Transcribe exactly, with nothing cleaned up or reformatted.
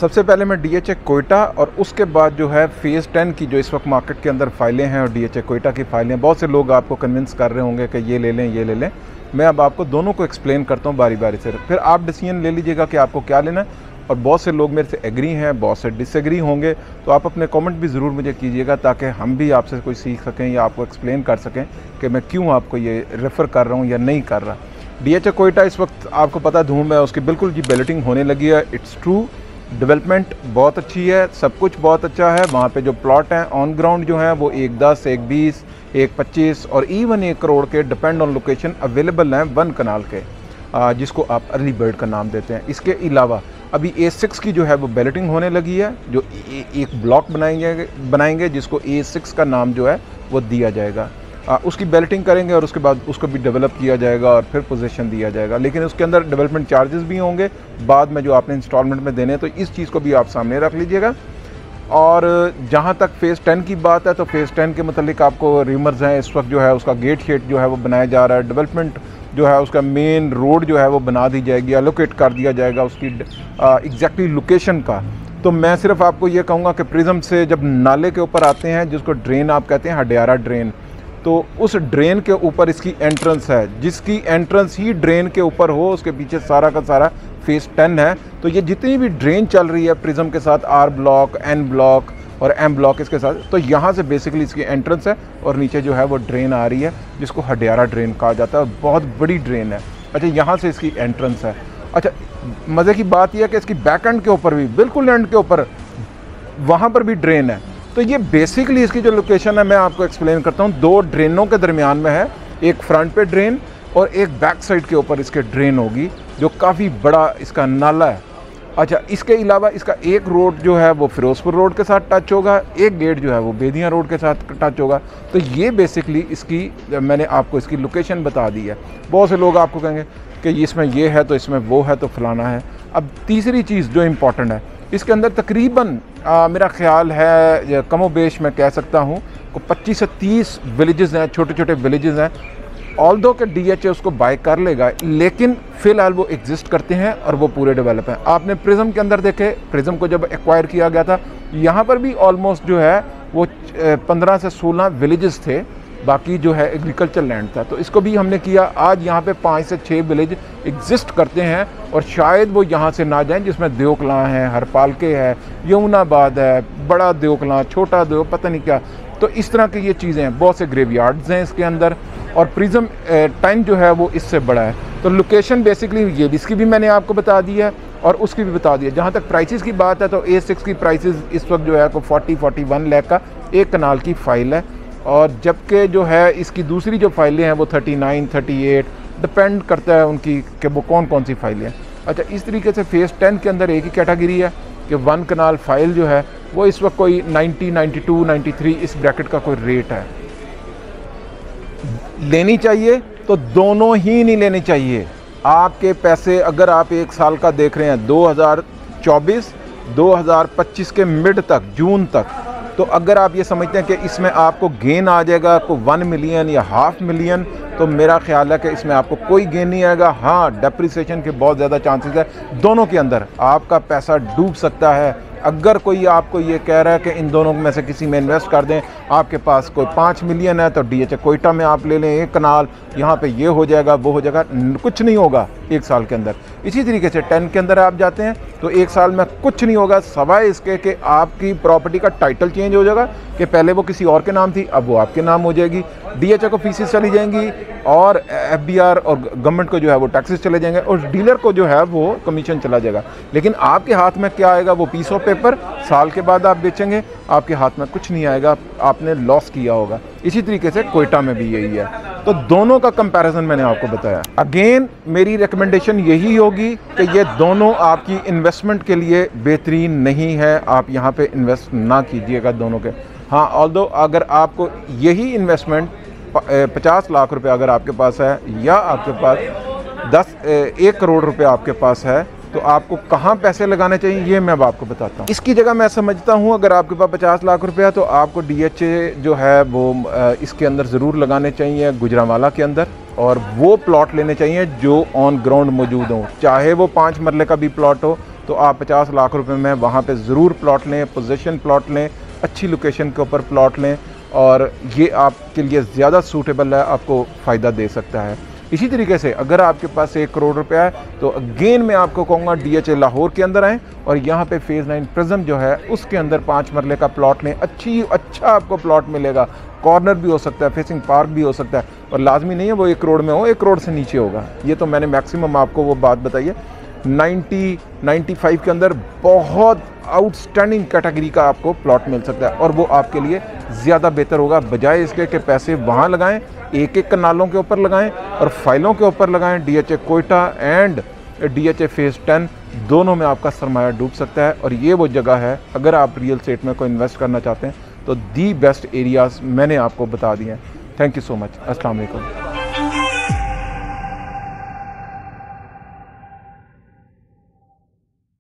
सबसे पहले मैं डी एच ए क्वेटा और उसके बाद जो है फेज़ टेन की जो इस वक्त मार्केट के अंदर फाइलें हैं और डी एच ए क्वेटा की फाइलें, बहुत से लोग आपको कन्विंस कर रहे होंगे कि ये ले लें ये ले लें। मैं अब आपको दोनों को एक्सप्लेन करता हूँ बारी बारी से, फिर आप डिसीजन ले लीजिएगा कि आपको क्या लेना है। और बहुत से लोग मेरे से एग्री हैं, बहुत से डिसएग्री होंगे, तो आप अपने कमेंट भी ज़रूर मुझे कीजिएगा ताकि हम भी आपसे कुछ सीख सकें या आपको एक्सप्लेन कर सकें कि मैं क्यों आपको ये रेफ़र कर रहा हूँ या नहीं कर रहा। डी एच ए क्वेटा इस वक्त आपको पता धूम है, उसकी बिल्कुल जी बैलेटिंग होने लगी है। इट्स ट्रू, डेवलपमेंट बहुत अच्छी है, सब कुछ बहुत अच्छा है। वहाँ पे जो प्लॉट हैं ऑन ग्राउंड जो हैं वो एक दस, एक बीस, एक पच्चीस और इवन एक करोड़ के डिपेंड ऑन लोकेशन अवेलेबल हैं वन कनाल के, जिसको आप अर्ली बर्ड का नाम देते हैं। इसके अलावा अभी ए सिक्स की जो है वो बैलेटिंग होने लगी है, जो ए, एक ब्लॉक बनाएंगे बनाएंगे जिसको ए सिक्स का नाम जो है वो दिया जाएगा। आ, उसकी बैलेटिंग करेंगे और उसके बाद उसको भी डेवलप किया जाएगा और फिर पोजीशन दिया जाएगा, लेकिन उसके अंदर डेवलपमेंट चार्जेस भी होंगे बाद में जो आपने इंस्टॉलमेंट में देने हैं, तो इस चीज़ को भी आप सामने रख लीजिएगा। और जहाँ तक फेज़ टेन की बात है तो फेज़ टेन के मतलब आपको र्यूमर्स हैं इस वक्त जो है उसका गेट शेट जो है वो बनाया जा रहा है, डेवलपमेंट जो है उसका मेन रोड जो है वो बना दी जाएगी, एलोकेट कर दिया जाएगा उसकी एग्जैक्टली लोकेशन का। तो मैं सिर्फ आपको ये कहूँगा कि प्रिज्म से जब नाले के ऊपर आते हैं जिसको ड्रेन आप कहते हैं, हडियारा ड्रेन, तो उस ड्रेन के ऊपर इसकी एंट्रेंस है, जिसकी एंट्रेंस ही ड्रेन के ऊपर हो, उसके पीछे सारा का सारा फेज़ टेन है। तो ये जितनी भी ड्रेन चल रही है प्रिज्म के साथ, आर ब्लॉक, एन ब्लॉक और एम ब्लॉक इसके साथ, तो यहाँ से बेसिकली इसकी एंट्रेंस है और नीचे जो है वो ड्रेन आ रही है जिसको हडियारा ड्रेन कहा जाता है, बहुत बड़ी ड्रेन है। अच्छा, यहाँ से इसकी एंट्रेंस है। अच्छा, मज़े की बात यह है कि इसकी बैक एंड के ऊपर भी, बिल्कुल एंड के ऊपर, वहाँ पर भी ड्रेन है। तो ये बेसिकली इसकी जो लोकेशन है मैं आपको एक्सप्लेन करता हूँ, दो ड्रेनों के दरमियान में है, एक फ्रंट पे ड्रेन और एक बैक साइड के ऊपर इसके ड्रेन होगी, जो काफ़ी बड़ा इसका नाला है। अच्छा, इसके अलावा इसका एक रोड जो है वो फिरोजपुर रोड के साथ टच होगा, एक गेट जो है वो बेदियां रोड के साथ टच होगा। तो ये बेसिकली इसकी, मैंने आपको इसकी लोकेशन बता दी है। बहुत से लोग आपको कहेंगे कि इसमें ये है तो इसमें वो है तो फलाना है। अब तीसरी चीज़ जो इम्पॉर्टेंट है, इसके अंदर तकरीबन आ, मेरा ख्याल है कमोबेश मैं कह सकता हूँ को पच्चीस से तीस विलेजेस हैं, छोटे छोटे विलेजेस हैं। ऑल्दो के डीएचए उसको बाय कर लेगा, लेकिन फ़िलहाल वो एग्जिस्ट करते हैं और वो पूरे डेवलप हैं। आपने प्रिज्म के अंदर देखे, प्रिज्म को जब एक्वायर किया गया था यहाँ पर भी ऑलमोस्ट जो है वो पंद्रह से सोलह विलेजेस थे, बाकी जो है एग्रीकल्चर लैंड था, तो इसको भी हमने किया। आज यहाँ पे पाँच से छः विलेज एग्जिस्ट करते हैं और शायद वो यहाँ से ना जाएं, जिसमें देवकला है, हरपाल के है, यमुनाबाद है, बड़ा देवकला, छोटा देव, पता नहीं क्या। तो इस तरह की ये चीज़ें हैं, बहुत से ग्रेवयार्ड्स हैं इसके अंदर और प्रिज्म टाइम जो है वो इससे बड़ा है। तो लोकेशन बेसिकली ये, इसकी भी मैंने आपको बता दी है और उसकी भी बता दी है। जहाँ तक प्राइसेस की बात है तो ए सिक्स की प्राइसेस इस वक्त जो है को चालीस इकतालीस लाख का एक कनाल की फ़ाइल है, और जबकि जो है इसकी दूसरी जो फाइलें हैं वो उनतालीस, अड़तीस, डिपेंड करता है उनकी कि वो कौन कौन सी फाइलें हैं। अच्छा, इस तरीके से फेज़ टेन के अंदर एक ही कैटेगरी है कि वन कनाल फाइल जो है वो इस वक्त कोई नब्बे, बानवे, तिरानवे इस ब्रैकेट का कोई रेट है। लेनी चाहिए तो दोनों ही नहीं लेनी चाहिए। आपके पैसे अगर आप एक साल का देख रहे हैं दो हज़ार चौबीस, दो हज़ार पच्चीस के मिड तक, जून तक, तो अगर आप ये समझते हैं कि इसमें आपको गेन आ जाएगा को वन मिलियन या हाफ़ मिलियन, तो मेरा ख्याल है कि इसमें आपको कोई गेन नहीं आएगा। हाँ, डेप्रिसिएशन के बहुत ज़्यादा चांसेस है, दोनों के अंदर आपका पैसा डूब सकता है। अगर कोई आपको ये कह रहा है कि इन दोनों में से किसी में इन्वेस्ट कर दें, आपके पास कोई पाँच मिलियन है तो डी एच ए क्वेटा में आप ले लें एक कनाल, यहाँ पे ये हो जाएगा वो हो जाएगा, कुछ नहीं होगा एक साल के अंदर। इसी तरीके से टेन के अंदर आप जाते हैं तो एक साल में कुछ नहीं होगा, सवाए इसके कि आपकी प्रॉपर्टी का टाइटल चेंज हो जाएगा, कि पहले वो किसी और के नाम थी अब वो आपके नाम हो जाएगी, डी एच ए को फीसिस चली जाएंगी और एफ बी आर और गवर्नमेंट को जो है वो टैक्सेस चले जाएंगे और डीलर को जो है वो कमीशन चला जाएगा। लेकिन आपके हाथ में क्या आएगा? वो पीस ऑफ पेपर। साल के बाद आप बेचेंगे, आपके हाथ में कुछ नहीं आएगा, आपने लॉस किया होगा। इसी तरीके से क्वेटा में भी यही है। तो दोनों का कंपैरिजन मैंने आपको बताया। अगेन मेरी रिकमेंडेशन यही होगी कि ये दोनों आपकी इन्वेस्टमेंट के लिए बेहतरीन नहीं है, आप यहाँ पे इन्वेस्ट ना कीजिएगा दोनों के। हाँ, ऑल्दो अगर आपको यही इन्वेस्टमेंट पचास लाख रुपए अगर आपके पास है या आपके पास दस एक करोड़ रुपये आपके पास है, तो आपको कहाँ पैसे लगाने चाहिए ये मैं अब आपको बताता हूँ। इसकी जगह मैं समझता हूँ अगर आपके पास पचास लाख रुपया तो आपको डीएचए जो है वो इसके अंदर ज़रूर लगाने चाहिए, गुजरांवाला के अंदर, और वो प्लॉट लेने चाहिए जो ऑन ग्राउंड मौजूद हो, चाहे वो पाँच मरले का भी प्लॉट हो, तो आप पचास लाख रुपए में वहाँ पे ज़रूर प्लॉट लें, पोजीशन प्लॉट लें, अच्छी लोकेशन के ऊपर प्लॉट लें और ये आपके लिए ज़्यादा सूटेबल है, आपको फ़ायदा दे सकता है। इसी तरीके से अगर आपके पास एक करोड़ रुपया है तो अगेन मैं आपको कहूँगा डी एच ए लाहौर के अंदर आएँ और यहाँ पे फेज़ नाइन प्रिज्म जो है उसके अंदर पाँच मरले का प्लॉट लें। अच्छी अच्छा आपको प्लॉट मिलेगा, कॉर्नर भी हो सकता है, फेसिंग पार्क भी हो सकता है और लाजमी नहीं है वो एक करोड़ में हो, एक करोड़ से नीचे होगा। ये तो मैंने मैक्सिमम आपको वो बात बताई है। नाइन्टी नाइन्टी फाइव के अंदर बहुत आउटस्टैंडिंग कैटेगरी का आपको प्लॉट मिल सकता है और वो आपके लिए ज़्यादा बेहतर होगा, बजाय इसके कि पैसे वहाँ लगाएं, एक एक कनालों के ऊपर लगाएं और फाइलों के ऊपर लगाएं। D H A Quetta and D H A phase ten दोनों में आपका सरमाया डूब सकता है और ये वो जगह है, अगर आप रियल स्टेट में कोई इन्वेस्ट करना चाहते हैं तो दी बेस्ट एरियाज़ मैंने आपको बता दिए हैं। Thank you so much. अस्सलाम वालेकुम।